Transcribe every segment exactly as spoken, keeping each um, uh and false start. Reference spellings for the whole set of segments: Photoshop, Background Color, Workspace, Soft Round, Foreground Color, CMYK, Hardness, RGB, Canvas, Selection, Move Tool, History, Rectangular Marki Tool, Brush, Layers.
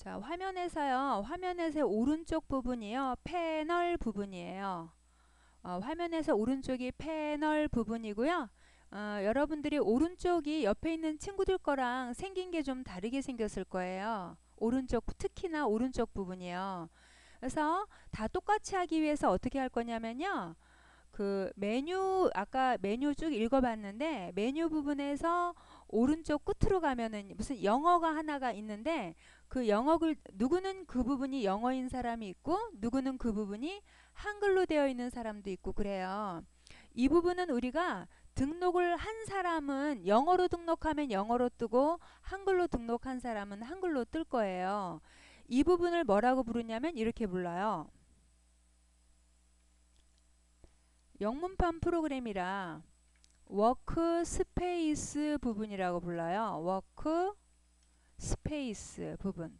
자, 화면에서요. 화면에서 오른쪽 부분이요. 패널 부분이에요. 어, 화면에서 오른쪽이 패널 부분이고요. 어, 여러분들이 오른쪽이 옆에 있는 친구들 거랑 생긴 게 좀 다르게 생겼을 거예요. 오른쪽, 특히나 오른쪽 부분이요. 그래서 다 똑같이 하기 위해서 어떻게 할 거냐면요. 그 메뉴, 아까 메뉴 쭉 읽어봤는데 메뉴 부분에서 오른쪽 끝으로 가면은 무슨 영어가 하나가 있는데 그 영어를 누구는 그 부분이 영어인 사람이 있고 누구는 그 부분이 한글로 되어 있는 사람도 있고 그래요. 이 부분은 우리가 등록을 한 사람은 영어로 등록하면 영어로 뜨고 한글로 등록한 사람은 한글로 뜰 거예요. 이 부분을 뭐라고 부르냐면 이렇게 불러요. 영문판 프로그램이라 워크스페이스 부분이라고 불러요. 워크스페이스 부분.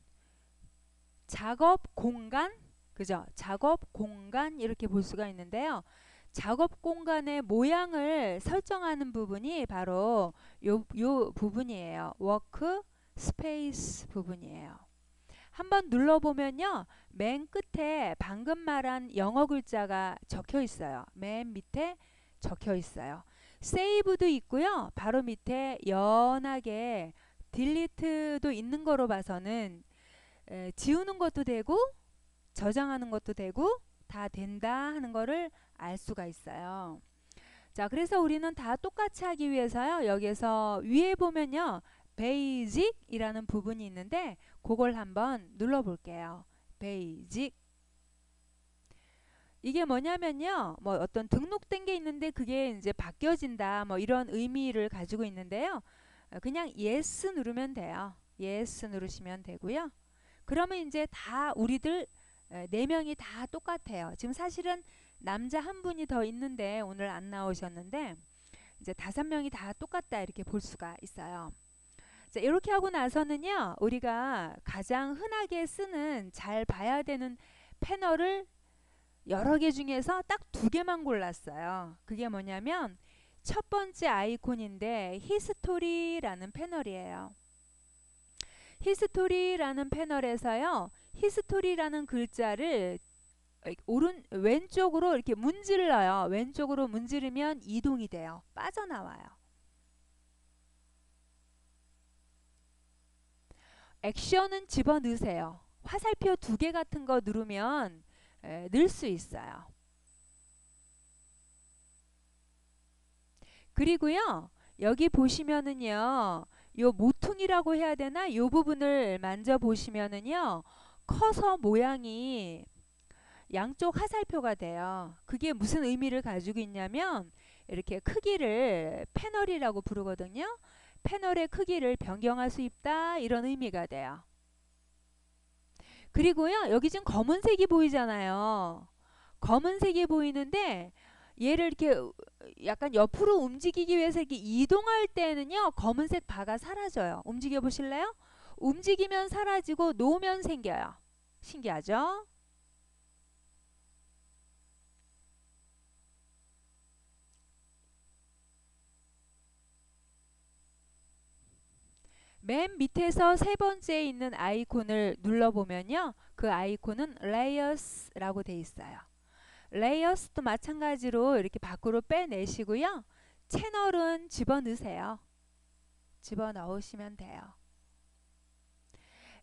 작업 공간, 그죠? 작업 공간 이렇게 볼 수가 있는데요. 작업 공간의 모양을 설정하는 부분이 바로 요, 요 부분이에요. 워크스페이스 부분이에요. 한번 눌러보면요. 맨 끝에 방금 말한 영어 글자가 적혀 있어요. 맨 밑에 적혀 있어요. 세이브도 있고요. 바로 밑에 연하게 딜리트도 있는 거로 봐서는 에, 지우는 것도 되고 저장하는 것도 되고 다 된다 하는 거를 알 수가 있어요. 자, 그래서 우리는 다 똑같이 하기 위해서요. 여기에서 위에 보면요. 베이직 이라는 부분이 있는데 그걸 한번 눌러 볼게요. 베이직. 이게 뭐냐면요. 뭐 어떤 등록된 게 있는데 그게 이제 바뀌어진다. 뭐 이런 의미를 가지고 있는데요. 그냥 예스 누르면 돼요. 예스 누르시면 되고요. 그러면 이제 다 우리들 네 명이 다 똑같아요. 지금 사실은 남자 한 분이 더 있는데 오늘 안 나오셨는데 이제 다섯 명이 다 똑같다 이렇게 볼 수가 있어요. 자, 이렇게 하고 나서는요. 우리가 가장 흔하게 쓰는 잘 봐야 되는 패널을 여러 개 중에서 딱 두 개만 골랐어요. 그게 뭐냐면 첫 번째 아이콘인데 히스토리라는 패널이에요. 히스토리라는 패널에서요. 히스토리라는 글자를 오른 왼쪽으로 이렇게 문질러요. 왼쪽으로 문지르면 이동이 돼요. 빠져나와요. 액션은 집어넣으세요. 화살표 두 개 같은 거 누르면 에, 넣을 수 있어요. 그리고요. 여기 보시면은요. 요 모퉁이라고 해야 되나? 요 부분을 만져보시면은요. 커서 모양이 양쪽 화살표가 돼요. 그게 무슨 의미를 가지고 있냐면 이렇게 크기를 패널이라고 부르거든요. 패널의 크기를 변경할 수 있다 이런 의미가 돼요. 그리고요. 여기 지금 검은색이 보이잖아요. 검은색이 보이는데 얘를 이렇게 약간 옆으로 움직이기 위해서 이렇게 이동할 때는요. 검은색 바가 사라져요. 움직여 보실래요? 움직이면 사라지고 놓으면 생겨요. 신기하죠? 맨 밑에서 세 번째에 있는 아이콘을 눌러보면요. 그 아이콘은 레이어스라고 돼 있어요. 레이어스도 마찬가지로 이렇게 밖으로 빼내시고요. 채널은 집어넣으세요. 집어넣으시면 돼요.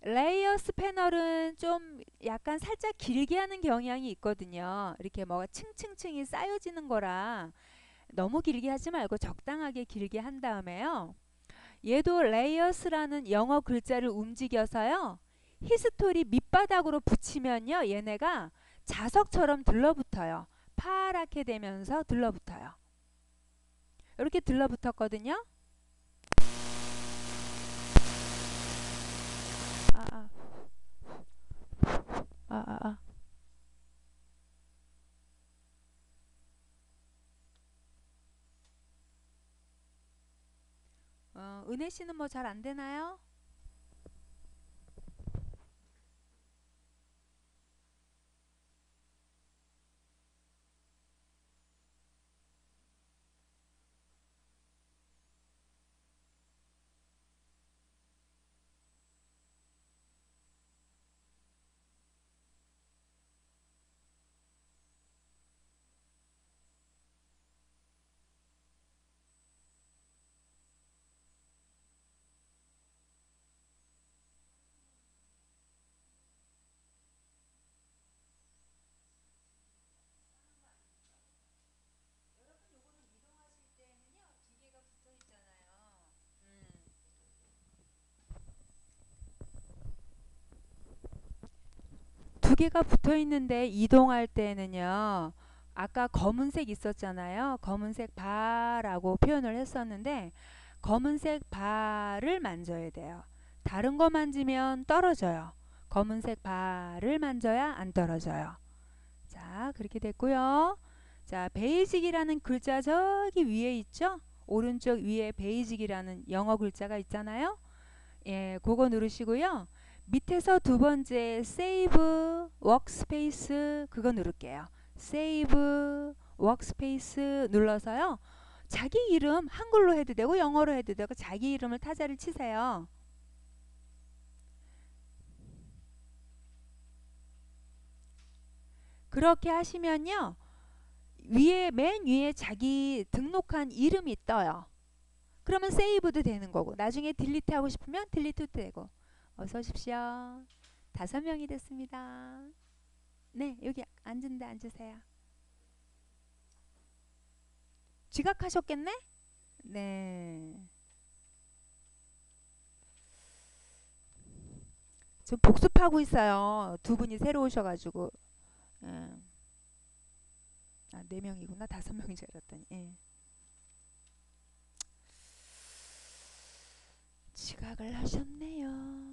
레이어스 패널은 좀 약간 살짝 길게 하는 경향이 있거든요. 이렇게 뭐가 층층층이 쌓여지는 거라 너무 길게 하지 말고 적당하게 길게 한 다음에요. 얘도 레이어스라는 영어 글자를 움직여서요. 히스토리 밑바닥으로 붙이면요. 얘네가 자석처럼 들러붙어요. 파랗게 되면서 들러붙어요. 이렇게 들러붙었거든요. 아아 아아 아. 어, 은혜 씨는 뭐 잘 안 되나요? 개가 붙어 있는데 이동할 때는요, 아까 검은색 있었잖아요. 검은색 바라고 표현을 했었는데 검은색 바를 만져야 돼요. 다른 거 만지면 떨어져요. 검은색 바를 만져야 안 떨어져요. 자, 그렇게 됐고요. 자, 베이직이라는 글자 저기 위에 있죠? 오른쪽 위에 베이직이라는 영어 글자가 있잖아요. 예, 그거 누르시고요. 밑에서 두 번째 세이브 워크스페이스 그거 누를게요. 세이브 워크스페이스 눌러서요. 자기 이름 한글로 해도 되고 영어로 해도 되고 자기 이름을 타자를 치세요. 그렇게 하시면요. 위에 맨 위에 자기 등록한 이름이 떠요. 그러면 세이브도 되는 거고 나중에 딜리트 하고 싶으면 딜리트도 되고. 어서 오십시오. 다섯 명이 됐습니다. 네, 여기 앉은데 앉으세요. 지각하셨겠네? 네. 지금 복습하고 있어요. 두 분이 새로 오셔가지고. 음. 아, 네 명이구나. 다섯 명인 줄 알았더니. 예. 지각을 하셨네요.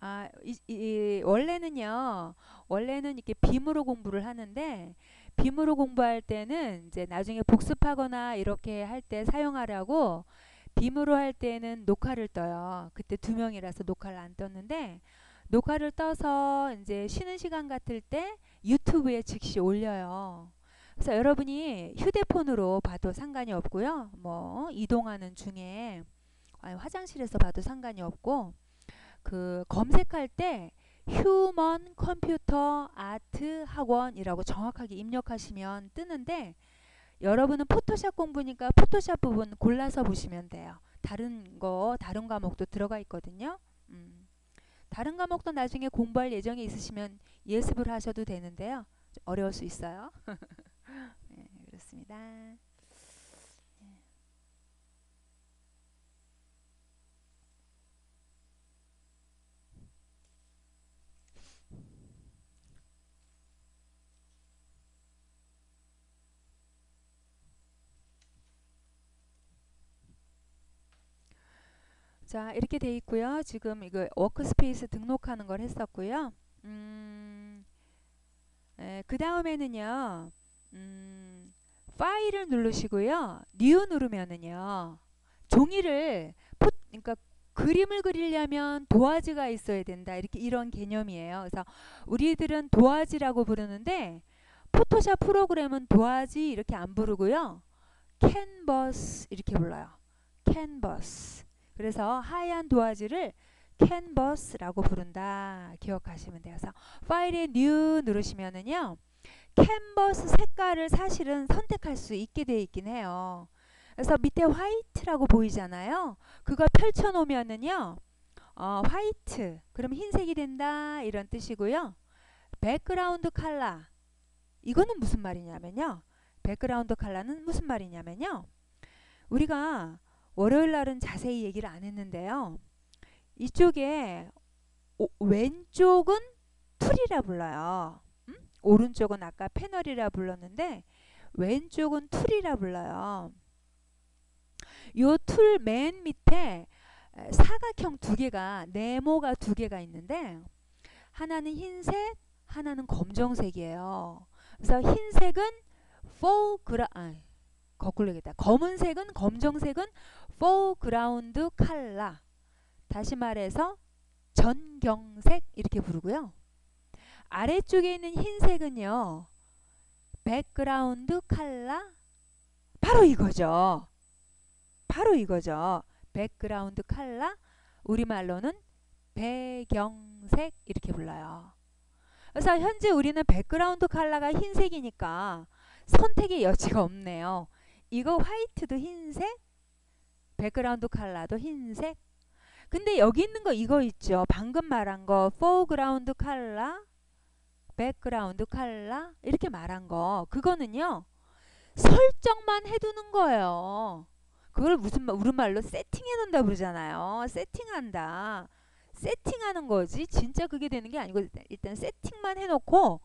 아, 이, 이, 원래는요. 원래는 이렇게 빔으로 공부를 하는데 빔으로 공부할 때는 이제 나중에 복습하거나 이렇게 할 때 사용하라고 빔으로 할 때는 녹화를 떠요. 그때 두 명이라서 녹화를 안 떴는데 녹화를 떠서 이제 쉬는 시간 같을 때 유튜브에 즉시 올려요. 그래서 여러분이 휴대폰으로 봐도 상관이 없고요. 뭐 이동하는 중에 아니, 화장실에서 봐도 상관이 없고 그 검색할 때 휴먼 컴퓨터 아트 학원이라고 정확하게 입력하시면 뜨는데 여러분은 포토샵 공부니까 포토샵 부분 골라서 보시면 돼요. 다른 거 다른 과목도 들어가 있거든요. 음. 다른 과목도 나중에 공부할 예정이 있으시면 예습을 하셔도 되는데요. 좀 어려울 수 있어요. 네, 그렇습니다. 네. 자, 이렇게 돼 있고요. 지금 이거 워크스페이스 등록하는 걸 했었고요. 음, 에, 그 다음에는요. 음, 파일을 누르시고요. 뉴 누르면은요. 종이를 포, 그러니까 그림을 그리려면 도화지가 있어야 된다. 이렇게 이런 개념이에요. 그래서 우리들은 도화지라고 부르는데 포토샵 프로그램은 도화지 이렇게 안 부르고요. 캔버스 이렇게 불러요. 캔버스. 그래서 하얀 도화지를 캔버스라고 부른다. 기억하시면 돼요. 그래서 파일에 뉴 누르시면은요. 캔버스 색깔을 사실은 선택할 수 있게 돼 있긴 해요. 그래서 밑에 화이트라고 보이잖아요. 그거 펼쳐 놓으면은요. 어, 화이트. 그럼 흰색이 된다. 이런 뜻이고요. 백그라운드 컬러. 이거는 무슨 말이냐면요. 백그라운드 컬러는 무슨 말이냐면요. 우리가 월요일 날은 자세히 얘기를 안 했는데요. 이쪽에 오, 왼쪽은 툴이라 불러요. 음? 오른쪽은 아까 패널이라 불렀는데 왼쪽은 툴이라 불러요. 요 툴 맨 밑에 사각형 두 개가 네모가 두 개가 있는데 하나는 흰색, 하나는 검정색이에요. 그래서 흰색은 foreground 거꾸로 얘기했다. 검은색은 검정색은 foreground color 다시 말해서 전경색 이렇게 부르고요. 아래쪽에 있는 흰색은요. background color 바로 이거죠. 바로 이거죠. background color 우리말로는 배경색 이렇게 불러요. 그래서 현재 우리는 background color가 흰색이니까 선택의 여지가 없네요. 이거 화이트도 흰색, 백그라운드 컬러도 흰색. 근데 여기 있는 거 이거 있죠. 방금 말한 거 포그라운드 컬러, 백그라운드 컬러 이렇게 말한 거. 그거는요. 설정만 해두는 거예요. 그걸 무슨 우리말로 세팅해놓는다 그러잖아요. 세팅한다. 세팅하는 거지 진짜 그게 되는 게 아니고 일단 세팅만 해놓고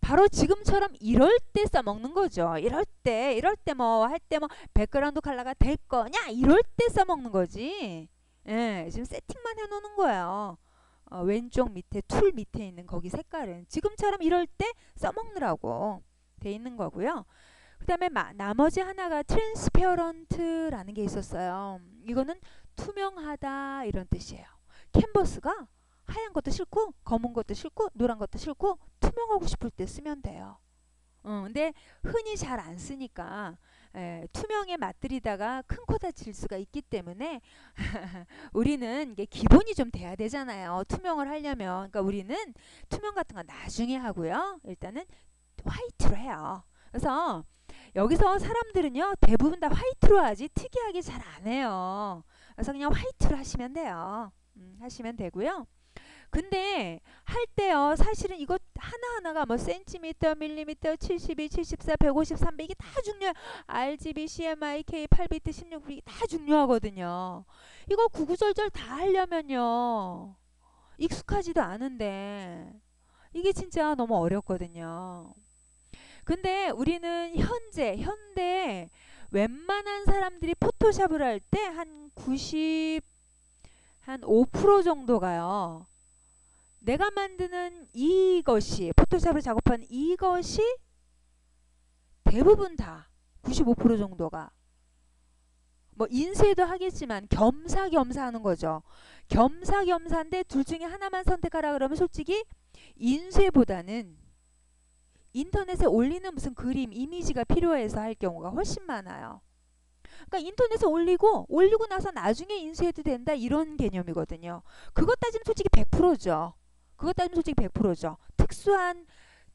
바로 지금처럼 이럴 때 써먹는 거죠. 이럴 때 이럴 때 뭐 할 때 뭐 백그라운드 컬러가 될 거냐 이럴 때 써먹는 거지. 예, 지금 세팅만 해놓는 거예요. 어, 왼쪽 밑에 툴 밑에 있는 거기 색깔은 지금처럼 이럴 때 써먹느라고 돼 있는 거고요. 그 다음에 나머지 하나가 트랜스페어런트라는 게 있었어요. 이거는 투명하다 이런 뜻이에요. 캔버스가 하얀 것도 싫고 검은 것도 싫고 노란 것도 싫고 투명하고 싶을 때 쓰면 돼요. 어, 근데 흔히 잘 안 쓰니까 에, 투명에 맞들이다가 큰 코 다칠 수가 있기 때문에 우리는 이게 기본이 좀 돼야 되잖아요. 투명을 하려면. 그러니까 우리는 투명 같은 건 나중에 하고요. 일단은 화이트로 해요. 그래서 여기서 사람들은요 대부분 다 화이트로 하지 특이하게 잘 안 해요. 그래서 그냥 화이트로 하시면 돼요. 음, 하시면 되고요. 근데 할 때요 사실은 이거 하나하나가 뭐 센티미터, 밀리미터, 칠십이, 칠십사, 백오십, 삼백 이게 다 중요해요. 알지비, 씨엠와이케이, 팔비트, 십육 비트 이게 다 중요하거든요. 이거 구구절절 다 하려면요 익숙하지도 않은데 이게 진짜 너무 어렵거든요. 근데 우리는 현재 현대 웬만한 사람들이 포토샵을 할 때 한 구십 한 오 퍼센트 정도가요. 내가 만드는 이것이 포토샵으로 작업한 이것이 대부분 다 구십오 퍼센트 정도가 뭐 인쇄도 하겠지만 겸사겸사 하는 거죠. 겸사겸사인데 둘 중에 하나만 선택하라 그러면 솔직히 인쇄보다는 인터넷에 올리는 무슨 그림, 이미지가 필요해서 할 경우가 훨씬 많아요. 그러니까 인터넷에 올리고 올리고 나서 나중에 인쇄해도 된다 이런 개념이거든요. 그것 따지면 솔직히 백 퍼센트죠. 그것 따지면 솔직히 백 퍼센트죠. 특수한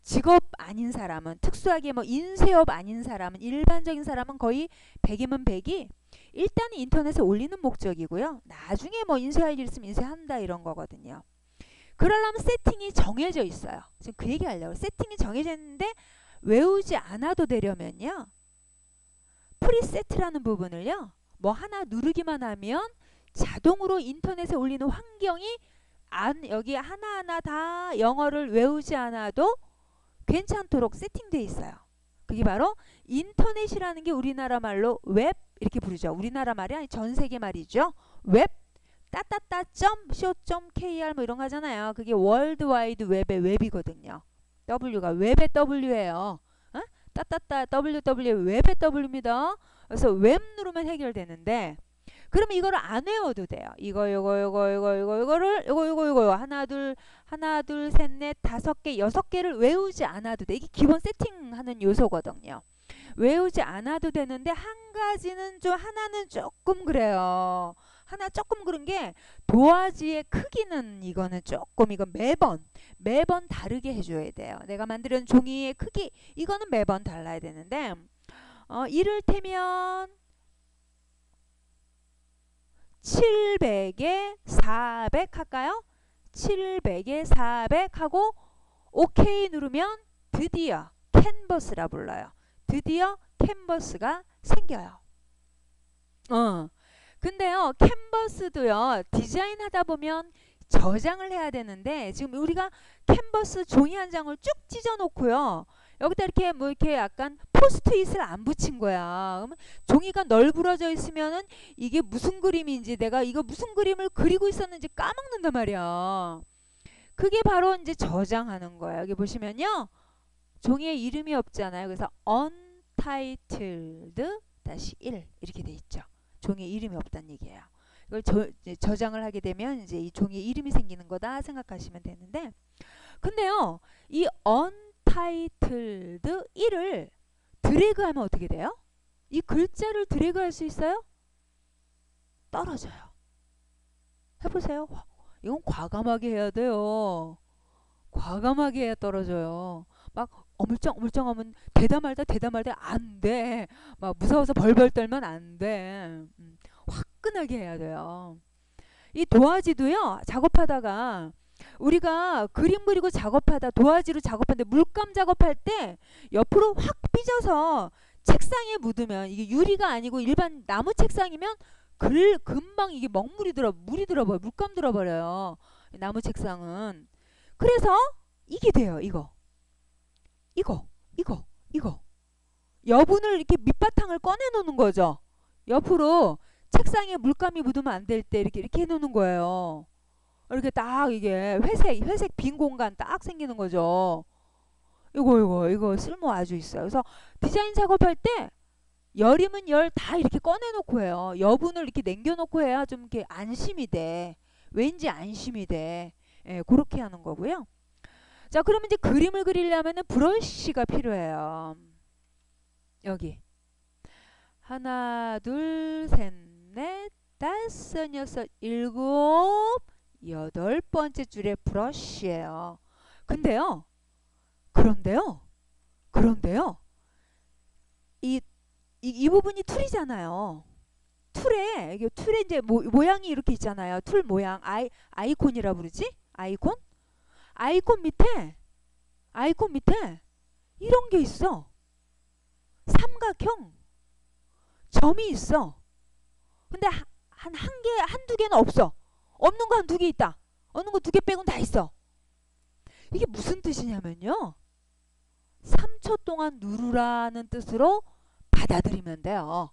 직업 아닌 사람은 특수하게 뭐 인쇄업 아닌 사람은 일반적인 사람은 거의 백이면 백이 일단 인터넷에 올리는 목적이고요. 나중에 뭐 인쇄할 일 있으면 인쇄한다 이런 거거든요. 그러려면 세팅이 정해져 있어요. 지금 그 얘기 하려고. 세팅이 정해져 있는데 외우지 않아도 되려면요. 프리셋이라는 부분을요. 뭐 하나 누르기만 하면 자동으로 인터넷에 올리는 환경이 안, 여기 하나하나 다 영어를 외우지 않아도 괜찮도록 세팅돼 있어요. 그게 바로 인터넷이라는 게 우리나라 말로 웹 이렇게 부르죠. 우리나라 말이 아니 전 세계 말이죠. 웹 따따따.쇼.kr 뭐 이런 거 하잖아요. 그게 월드와이드 웹의 웹이거든요. W가 웹의 W예요. 따따따 더블유 더블유 웹의 W입니다. 그래서 웹 누르면 해결되는데 그러면 이거를 안 외워도 돼요. 이거 요거 요거 요거 요거 요거를 요거 요거 요거 하나 둘 하나 둘 셋 넷 다섯 개 여섯 개를 외우지 않아도 돼. 이게 기본 세팅하는 요소거든요. 외우지 않아도 되는데 한 가지는 좀 하나는 조금 그래요. 하나 조금 그런 게 도화지의 크기는 이거는 조금 이건 매번 매번 다르게 해줘야 돼요. 내가 만드는 종이의 크기 이거는 매번 달라야 되는데 어, 이를테면 칠백에 사백 할까요? 칠백에 사백 하고 오케이 누르면 드디어 캔버스라 불러요. 드디어 캔버스가 생겨요. 어. 근데요 캔버스도요 디자인 하다 보면 저장을 해야 되는데 지금 우리가 캔버스 종이 한 장을 쭉 찢어 놓고요 여기다 이렇게 뭐 이렇게 약간 포스트잇을 안 붙인 거야. 그러면 종이가 널브러져 있으면은 이게 무슨 그림인지 내가 이거 무슨 그림을 그리고 있었는지 까먹는단 말이야. 그게 바로 이제 저장하는 거야. 여기 보시면요 종이에 이름이 없잖아요. 그래서 언타이틀드 일 이렇게 돼 있죠. 종이에 이름이 없다는 얘기예요. 이걸 저, 저장을 하게 되면 이제 이 종이에 이름이 생기는 거다 생각하시면 되는데 근데요. 이 언타이틀드 일을 드래그하면 어떻게 돼요? 이 글자를 드래그할 수 있어요? 떨어져요. 해보세요. 이건 과감하게 해야 돼요. 과감하게 해야 떨어져요. 막 어물쩡 어물쩡 하면 되다 말다 되다 말다 안 돼. 막 무서워서 벌벌 떨면 안 돼. 음, 화끈하게 해야 돼요. 이 도화지도요. 작업하다가 우리가 그림 그리고 작업하다 도화지로 작업하는데 물감 작업할 때 옆으로 확 삐져서 책상에 묻으면 이게 유리가 아니고 일반 나무 책상이면 글 금방 이게 먹물이 들어 물이 들어버려 물감 들어버려요. 나무 책상은. 그래서 이게 돼요. 이거 이거 이거 이거 여분을 이렇게 밑바탕을 꺼내 놓는 거죠. 옆으로 책상에 물감이 묻으면 안 될 때 이렇게 이렇게 해 놓는 거예요. 이렇게 딱 이게 회색 회색 빈 공간 딱 생기는 거죠. 이거 이거 이거 쓸모 아주 있어요. 그래서 디자인 작업할 때 열이면 열 다 이렇게 꺼내놓고 해요. 여분을 이렇게 남겨놓고 해야 좀 이렇게 안심이 돼. 왠지 안심이 돼. 예, 그렇게 하는 거고요. 자, 그러면 이제 그림을 그리려면은 브러쉬가 필요해요. 여기 하나, 둘, 셋, 넷, 다섯, 여섯, 일곱, 여덟 번째 줄에 브러쉬예요. 근데요, 그런데요, 그런데요, 이 이, 이 부분이 툴이잖아요. 툴에 이게 툴에 이제 모, 모양이 이렇게 있잖아요. 툴 모양 아이 아이콘이라 부르지? 아이콘? 아이콘 밑에 아이콘 밑에 이런 게 있어. 삼각형 점이 있어. 근데 한 한 개 한두 개는 없어. 없는 거 한 두 개 있다. 없는 거 두 개 빼고는 다 있어. 이게 무슨 뜻이냐면요. 삼 초 동안 누르라는 뜻으로 받아들이면 돼요.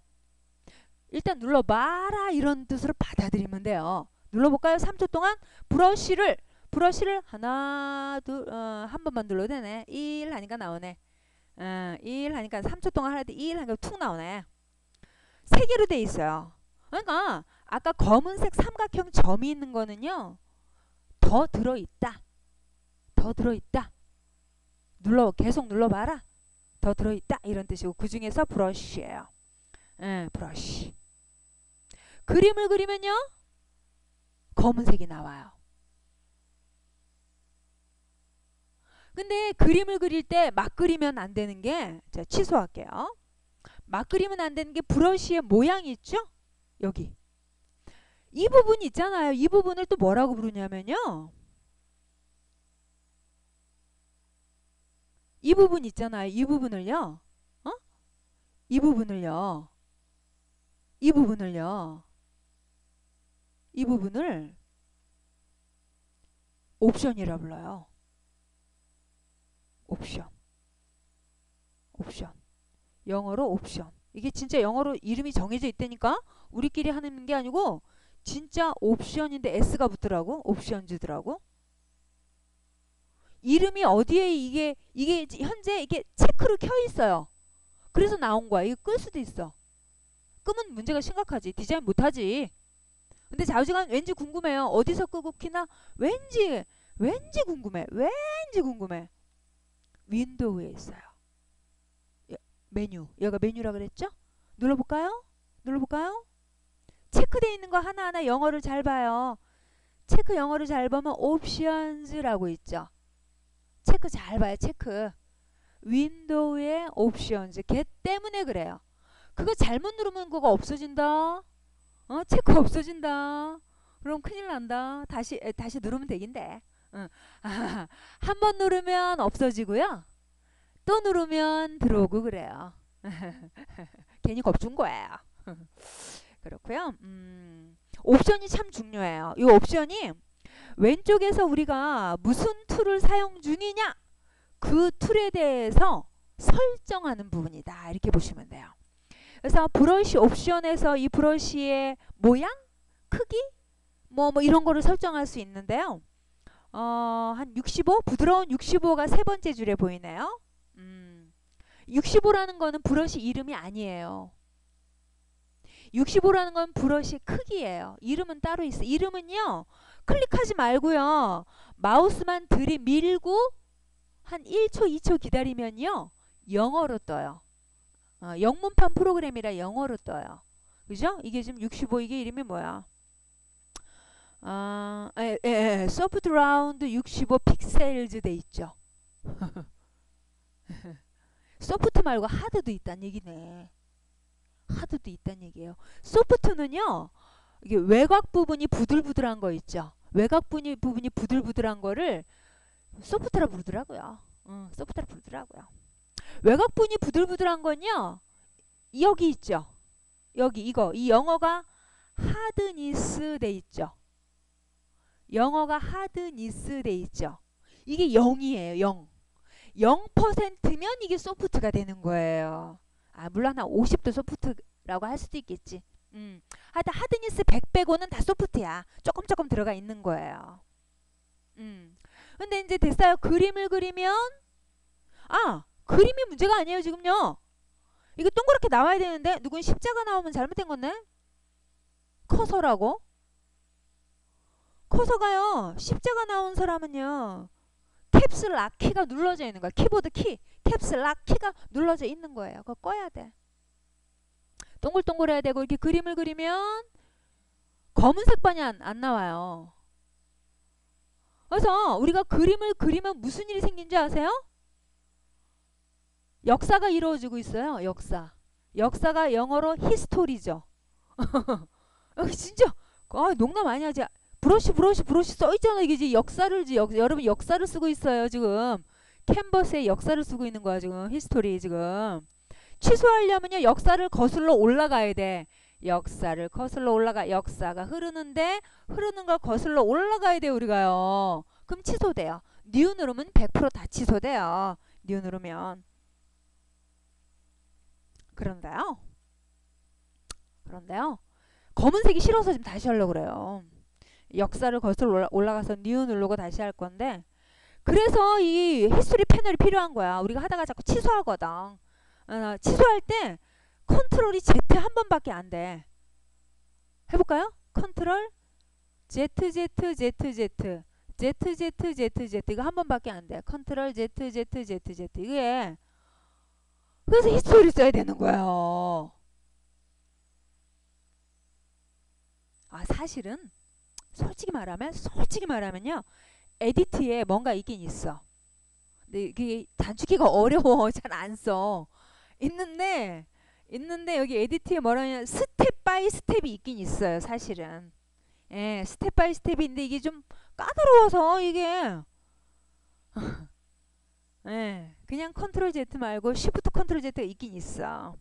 일단 눌러봐라 이런 뜻으로 받아들이면 돼요. 눌러볼까요? 삼 초 동안 브러쉬를 브러쉬를 하나 둘 어, 한 번만 눌러도 되네. 일 하니까 나오네. 어, 일 하니까 삼 초 동안 하는데 일 하니까 툭 나오네. 세 개로 돼 있어요. 그러니까 아까 검은색 삼각형 점이 있는 거는요. 더 들어있다. 더 들어있다. 눌러 계속 눌러봐라. 더 들어있다 이런 뜻이고 그 중에서 브러쉬예요. 예, 브러쉬. 그림을 그리면요 검은색이 나와요. 근데 그림을 그릴 때 막 그리면 안 되는 게 제가 취소할게요. 막 그리면 안 되는 게 브러쉬의 모양이 있죠? 여기 이 부분 있잖아요. 이 부분을 또 뭐라고 부르냐면요 이 부분 있잖아요. 이 부분을요. 어? 이 부분을요. 이 부분을요. 이 부분을 옵션이라 불러요. 옵션. 옵션. 영어로 옵션. 이게 진짜 영어로 이름이 정해져 있다니까. 우리끼리 하는 게 아니고 진짜 옵션인데 S가 붙더라고. 옵션 주더라고. 이름이 어디에 이게 이게 현재 이게 체크로 켜 있어요. 그래서 나온 거야. 이거 끌 수도 있어. 끄면 문제가 심각하지. 디자인 못하지. 근데 좌우지간 왠지 궁금해요. 어디서 끄고 키나 왠지 왠지 궁금해. 왠지 궁금해. 윈도우에 있어요. 메뉴. 여기가 메뉴라 그랬죠? 눌러볼까요? 눌러볼까요? 체크되어 있는 거 하나하나 영어를 잘 봐요. 체크 영어를 잘 보면 옵션즈라고 있죠. 체크 잘 봐요. 체크. 윈도우의 옵션즈. 걔 때문에 그래요. 그거 잘못 누르면 그거 없어진다. 어? 체크 없어진다. 그럼 큰일 난다. 다시 에, 다시 누르면 되긴데. 응. 아, 한 번 누르면 없어지고요. 또 누르면 들어오고 그래요. 괜히 겁준 거예요. 그렇고요. 음, 옵션이 참 중요해요. 이 옵션이 왼쪽에서 우리가 무슨 툴을 사용 중이냐 그 툴에 대해서 설정하는 부분이다 이렇게 보시면 돼요. 그래서 브러쉬 옵션에서 이 브러쉬의 모양, 크기 뭐, 뭐 이런 거를 설정할 수 있는데요. 어, 한 육십오? 부드러운 육십오가 세 번째 줄에 보이네요. 음, 육십오라는 거는 브러쉬 이름이 아니에요. 육십오라는 건 브러쉬 크기예요. 이름은 따로 있어요. 이름은요. 클릭하지 말고요. 마우스만 들이밀고 한 일 초, 이 초 기다리면요. 영어로 떠요. 어, 영문판 프로그램이라 영어로 떠요. 그죠? 이게 지금 육십오 이게 이름이 뭐야? 어, 에, 에, 에, 소프트 라운드 육십오 픽셀즈 돼 있죠. 소프트 말고 하드도 있다는 얘기네. 하드도 있다는 얘기예요. 소프트는요. 이게 외곽 부분이 부들부들한 거 있죠. 외곽 부분이, 부분이 부들부들한 거를 소프트라 부르더라고요. 응, 소프트라 부르더라고요. 외곽 부분이 부들부들한 건요. 여기 있죠. 여기 이거. 이 영어가 하드니스 돼 있죠. 영어가 하드니스 돼 있죠. 이게 영이에요. 영. 영 퍼센트면 이게 소프트가 되는 거예요. 아, 물론 한 오십도 소프트라고 할 수도 있겠지. 음. 하여튼 하드니스 백 빼고는 다 소프트야. 조금 조금 들어가 있는 거예요. 음. 근데 이제 됐어요. 그림을 그리면, 아, 그림이 문제가 아니에요, 지금요. 이거 동그랗게 나와야 되는데, 누군 십자가 나오면 잘못된 건데? 커서라고? 커서가요, 십자가 나온 사람은요, 캡스 락 키가 눌러져 있는 거야. 키보드 키, 캡스 락 키가 눌러져 있는 거예요. 그거 꺼야 돼. 동글동글 해야 되고, 이렇게 그림을 그리면, 검은색 반이 안, 안 나와요. 그래서 우리가 그림을 그리면 무슨 일이 생긴지 아세요? 역사가 이루어지고 있어요. 역사. 역사가 영어로 히스토리죠. 진짜 아, 농담 많이 하지. 브러쉬 브러쉬 브러쉬 써있잖아. 이게 지금 역사를 지 여러분 역사를 쓰고 있어요. 지금 캔버스에 역사를 쓰고 있는 거야. 지금 히스토리. 지금 취소하려면요, 역사를 거슬러 올라가야 돼. 역사를 거슬러 올라가. 역사가 흐르는데 흐르는 걸 거슬러 올라가야 돼 우리가요. 그럼 취소돼요. 뉴 누르면 백 퍼센트 다 취소돼요. 뉴 누르면. 그런데요. 그런데요. 검은색이 싫어서 지금 다시 하려고 그래요. 역사를 거슬러 올라, 올라가서 뉴 누르고 다시 할 건데, 그래서 이 히스토리 패널이 필요한 거야. 우리가 하다가 자꾸 취소하거든. 어, 취소할 때 컨트롤이 Z 한 번밖에 안 돼. 해볼까요? 컨트롤 Z, Z, Z, Z, Z, Z, Z, Z. 이거 한 번밖에 안 돼. 컨트롤 Z, Z, Z, Z. 이게 그래서 히스토리를 써야 되는 거예요. 아, 사실은 솔직히 말하면 솔직히 말하면요, 에디트에 뭔가 있긴 있어. 근데 이게 단축키가 어려워. 잘 안 써. 있는데 있는데 여기 에디트에 뭐라냐, 스텝 바이 스텝이 있긴 있어요. 사실은. 예, 스텝 바이 스텝인데 이게 좀 까다로워서 이게 예, 그냥 컨트롤 Z 말고 쉬프트 컨트롤 Z가 있긴 있어.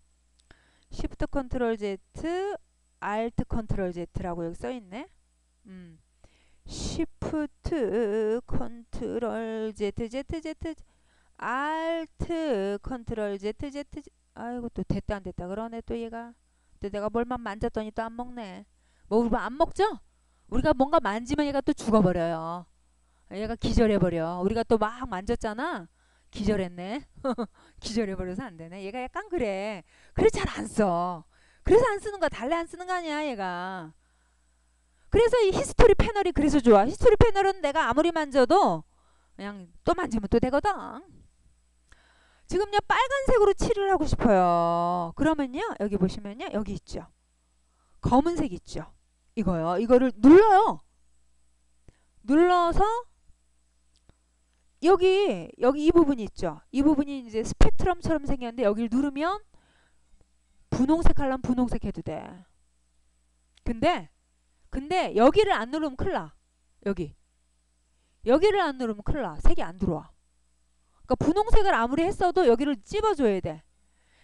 쉬프트 컨트롤 Z, 알트 컨트롤 Z라고 여기 써있네. 음, 쉬프트 컨트롤 Z, Z, Z, Z, 알트 컨트롤 Z, Z, Z. 아이고, 또 됐다 안 됐다 그러네 또 얘가. 또 내가 뭘만 만졌더니 또 안 먹네. 먹으면 안 먹죠? 우리가 뭔가 만지면 얘가 또 죽어버려요. 얘가 기절해버려. 우리가 또 막 만졌잖아. 기절했네. 기절해버려서 안 되네. 얘가 약간 그래. 그래 잘 안 써. 그래서 안 쓰는 거야. 달래 안 쓰는 거 아니야 얘가. 그래서 이 히스토리 패널이 그래서 좋아. 히스토리 패널은 내가 아무리 만져도 그냥 또 만지면 또 되거든. 지금요 빨간색으로 칠을 하고 싶어요. 그러면요 여기 보시면요, 여기 있죠. 검은색 있죠. 이거요. 이거를 눌러요. 눌러서 여기 여기 이 부분이 있죠. 이 부분이 이제 스펙트럼처럼 생겼는데 여기를 누르면 분홍색 하려면 분홍색 해도 돼. 근데 근데 여기를 안 누르면 큰일 나. 여기 여기를 안 누르면 큰일 나. 색이 안 들어와. 그러니까 분홍색을 아무리 했어도 여기를 찝어줘야 돼.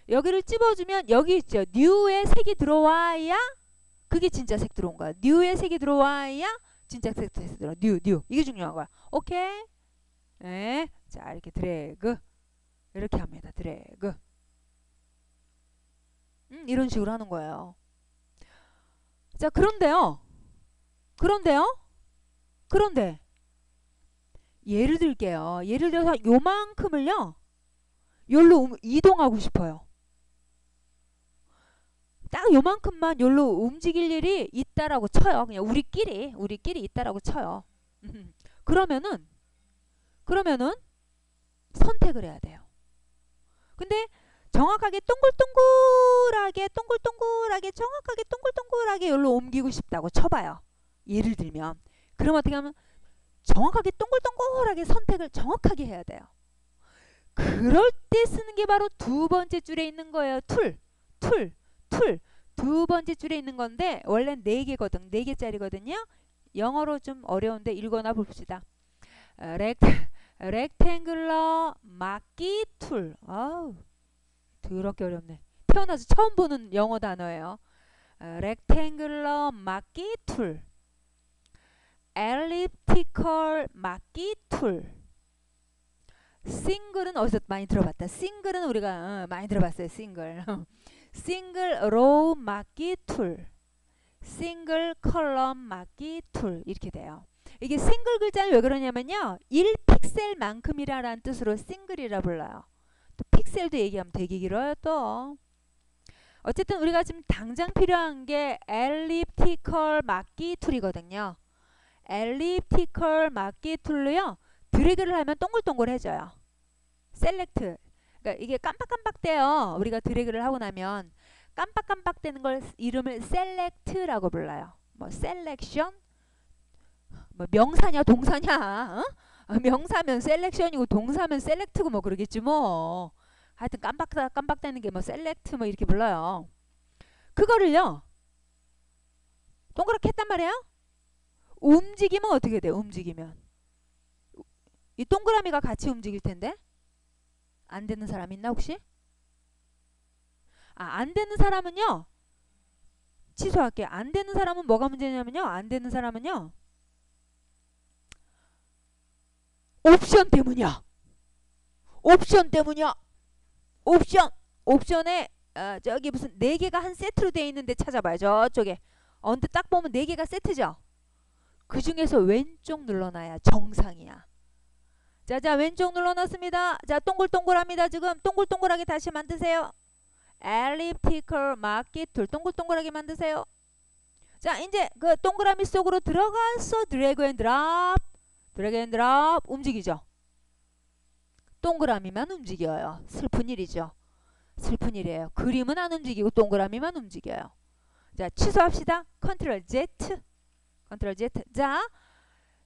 여기를 찝어주면 여기 있죠. 뉴에 색이 들어와야 그게 진짜 색 들어온 거야. 뉴에 색이 들어와야 진짜 색 들어와. 뉴, 뉴. 이게 중요한 거야. 오케이. 네. 자, 이렇게 드래그. 이렇게 합니다. 드래그. 음, 이런 식으로 하는 거예요. 자, 그런데요. 그런데요. 그런데. 예를 들게요. 예를 들어서 요만큼을요. 여기로 이동하고 싶어요. 딱 요만큼만 여기로 움직일 일이 있다라고 쳐요. 그냥 우리끼리. 우리끼리 있다라고 쳐요. 그러면은 그러면은 선택을 해야 돼요. 근데 정확하게 동글동글하게 동글동글하게 정확하게 동글동글하게 여기로 옮기고 싶다고 쳐봐요. 예를 들면. 그럼 어떻게 하면 정확하게 동글동글하게 선택을 정확하게 해야 돼요. 그럴 때 쓰는 게 바로 두 번째 줄에 있는 거예요. 툴, 툴, 툴. 두 번째 줄에 있는 건데 원래는 네 개거든. 네 개짜리거든요. 영어로 좀 어려운데 읽어나 봅시다. 렉, 렉탱글러 마키 툴. 어우, 더럽게 어렵네. 태어나서 처음 보는 영어 단어예요. Rectangular Marki Tool, Elliptical Marki Tool. 싱글은 어디서 많이 들어봤다. 싱글은 우리가 어, 많이 들어봤어요. 싱글. 싱글 로우 마키 툴, 싱글 컬럼 마키 툴 이렇게 돼요. 이게 싱글 글자는 왜 그러냐면요, 일 픽셀만큼이라는 뜻으로 싱글이라 불러요. 또 픽셀도 얘기하면 되게 길어요. 또 어쨌든 우리가 지금 당장 필요한 게 엘립티컬 마키 툴이거든요. 엘립티컬 마키 툴로요, 드래그를 하면 동글동글해져요. 셀렉트. 그러니까 이게 깜빡깜빡돼요. 우리가 드래그를 하고 나면 깜빡깜빡되는 걸 이름을 셀렉트라고 불러요. 뭐 셀렉션, 뭐 명사냐 동사냐? 어? 명사면 셀렉션이고 동사면 셀렉트고 뭐 그러겠지 뭐. 하여튼 깜빡깜빡되는 게 뭐 셀렉트 뭐 이렇게 불러요. 그거를요, 동그랗게 했단 말이에요. 움직이면 어떻게 돼요? 움직이면 이 동그라미가 같이 움직일 텐데 안 되는 사람 있나 혹시? 아, 안 되는 사람은요, 취소할게요. 안 되는 사람은 뭐가 문제냐면요, 안 되는 사람은요, 옵션 때문이야. 옵션 때문이야. 옵션. 옵션에 어, 저기 무슨 네 개가 한 세트로 돼 있는데 찾아봐요. 저쪽에. 언뜻 딱 보면 네 개가 세트죠. 그 중에서 왼쪽 눌러놔야 정상이야. 자, 자, 왼쪽 눌러놨습니다. 자, 동글동글합니다. 지금 동글동글하게 다시 만드세요. 엘리프티컬 마키 툴, 동글동글하게 만드세요. 자, 이제 그 동그라미 속으로 들어가서 드래그 앤 드랍, 드래그 앤 드랍 움직이죠. 동그라미만 움직여요. 슬픈 일이죠. 슬픈 일이에요. 그림은 안 움직이고 동그라미만 움직여요. 자, 취소합시다. 컨트롤 Z, 컨트롤 Z. 자,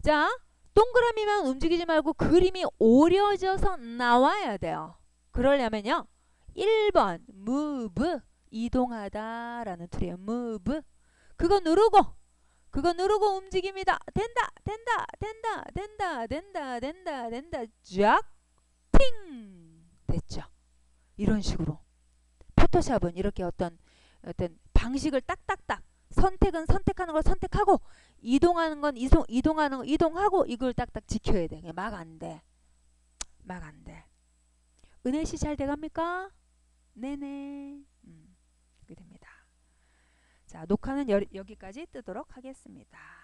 자. 동그라미만 움직이지 말고 그림이 오려져서 나와야 돼요. 그러려면요, 일 번 move, 이동하다 라는 툴이에요. move. 그거 누르고 그거 누르고 움직입니다. 된다 된다 된다 된다 된다 된다 된다 쫙 팅! 됐죠. 이런 식으로 포토샵은 이렇게 어떤 어떤 방식을 딱딱딱, 선택은 선택하는 걸 선택하고, 이동하는 건 이동, 이동하는 건 이동하고, 이걸 딱딱 지켜야 돼. 막 안 돼. 막 안 돼. 은혜 씨 잘 돼갑니까? 네네. 음, 그렇게 됩니다. 자, 녹화는 여, 여기까지 뜨도록 하겠습니다.